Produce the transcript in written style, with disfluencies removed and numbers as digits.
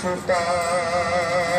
sultan.